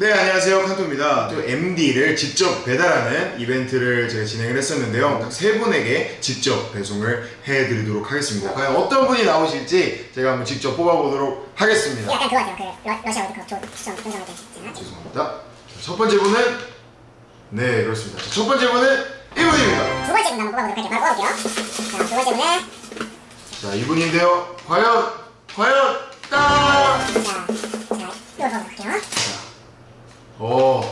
네, 안녕하세요. 칸토입니다. 또 MD를 직접 배달하는 이벤트를 제가 진행을 했었는데요. 딱 3분에게 직접 배송을 해드리도록 하겠습니다. 과연 어떤 분이 나오실지 제가 한번 직접 뽑아보도록 하겠습니다. 약간 그거 같아요. 러시아 월드컵 추첨 선정할 때 있잖아요. 죄송합니다. 첫 번째 분은, 네, 그렇습니다. 첫 번째 분은 이분입니다. 두 번째 분 한번 뽑아보도록 할게요. 바로 뽑아볼게요. 자, 두 번째 분은, 자, 이분인데요. 과연, 따! 자, 이걸 뽑아보도록 할게요. 오,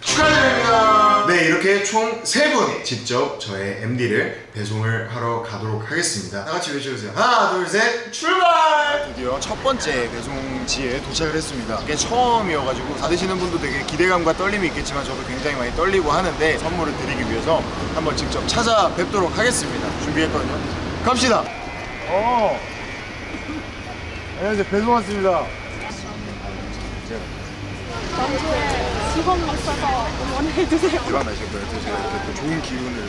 축하드립니다. 네, 이렇게 총 3분이 직접 저의 MD를 배송을 하러 가도록 하겠습니다. 다같이 외쳐주세요. 하나, 둘, 셋, 출발! 드디어 첫 번째 배송지에 도착을 했습니다. 이게 처음이어가지고 받으시는 분도 되게 기대감과 떨림이 있겠지만 저도 굉장히 많이 떨리고 하는데 선물을 드리기 위해서 한번 직접 찾아뵙도록 하겠습니다. 준비했거든요. 갑시다! 안녕하세요. 배송 왔습니다. 수건 못 써서 응원해주세요. 일어나시고 제가 이렇게 또 좋은 기운을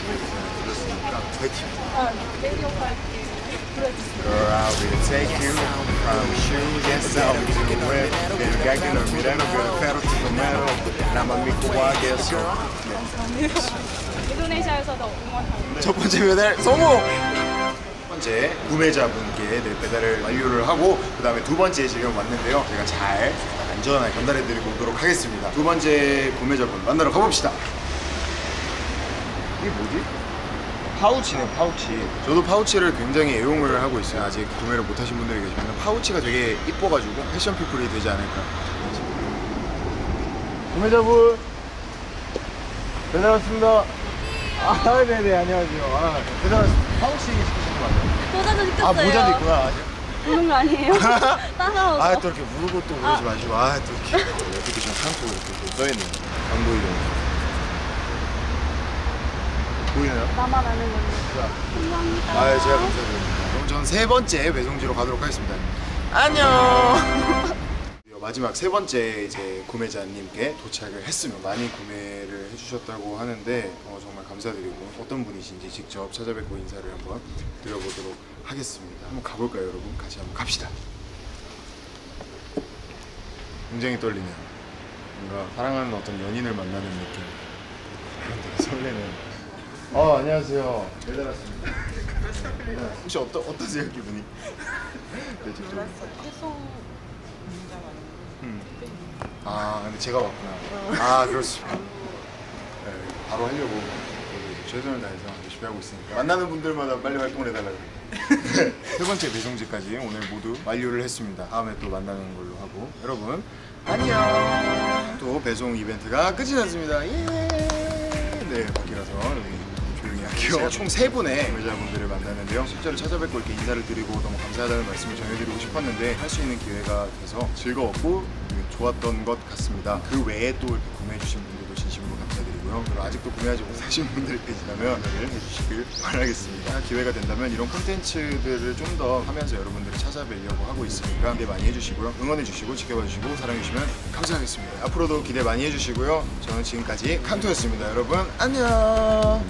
드렸으니까 화이팅! Girl, I will take you. Promise you, yes, I will do it. 내일 가기는 미래는 그래, 페루트도 메로. 나만 믿고 와겠어. 인도네시아에서도 응원합니다. 첫 번째 배달 성공! 첫 번째 구매자분께 배달을 완료를 하고 그 다음에 두 번째 지금 왔는데요. 제가 잘 안전하게 전달해드리고 오도록 하겠습니다. 두 번째 구매자분 만나러 가봅시다. 이게 뭐지? 파우치네, 파우치. 저도 파우치를 굉장히 애용을 하고 있어요. 아직 구매를 못하신 분들이 계시면 파우치가 되게 이뻐가지고 패션 피플이 되지 않을까. 구매자분 배달 왔습니다. 아, 네네, 안녕하세요. 아, 배달 왔습니다. 파우치 시키신 거 같아요. 모자도 시켰어요. 아, 모자도 있구나. 우는 거 아니에요? 따사워서. 아, 또 이렇게 울고 또 울지 마시고. 아, 또 이렇게 어떻게 지금 칸토 이렇게 또 써있네요. 안 보이죠? 보이나요? 나만 아는 건데. 감사합니다. 아, 제가 감사드립니다. 그럼 전 3번째 배송지로 가도록 하겠습니다. 안녕. 마지막 3번째 이제 구매자님께 도착을 했습니다. 많이 구매를 해주셨다고 하는데 정말 감사드리고 어떤 분이신지 직접 찾아뵙고 인사를 한번 드려보도록 하겠습니다. 한번 가볼까요, 여러분? 같이 한번 갑시다. 굉장히 떨리네요. 뭔가 사랑하는 어떤 연인을 만나는 느낌. 되게 설레네요. 안녕하세요. 배달 왔습니다. 혹시 어떠세요, 기분이? 네, 직접. 아, 근데 제가 왔구나. 아, 그렇습니다. 네, 바로 하려고 최선을 다해서 열심히 하고 있으니까 만나는 분들마다 빨리 활동을 해달라고. 3번째 배송지까지 오늘 모두 완료를 했습니다. 다음에 또 만나는 걸로 하고 여러분 안녕. 또 배송 이벤트가 끝이 났습니다. 예. 네, 밖이라서 조용히 할게요. 총 3분의 구매자분들을 만났는데요. 실제로 찾아뵙고 이렇게 인사를 드리고 너무 감사하다는 말씀을 전해드리고 싶었는데 할 수 있는 기회가 돼서 즐거웠고 좋았던 것 같습니다. 그 외에 또 이렇게 구매해주신 분들도 진심으로 감사드리고요. 그리고 아직도 구매하지 못하신 분들이 계시다면 오늘 해주시길 바라겠습니다. 기회가 된다면 이런 콘텐츠들을 좀 더 하면서 여러분들을 찾아뵈려고 하고 있으니까 기대 많이 해주시고요. 응원해주시고 지켜봐주시고 사랑해주시면 감사하겠습니다. 앞으로도 기대 많이 해주시고요. 저는 지금까지 칸토였습니다. 여러분 안녕.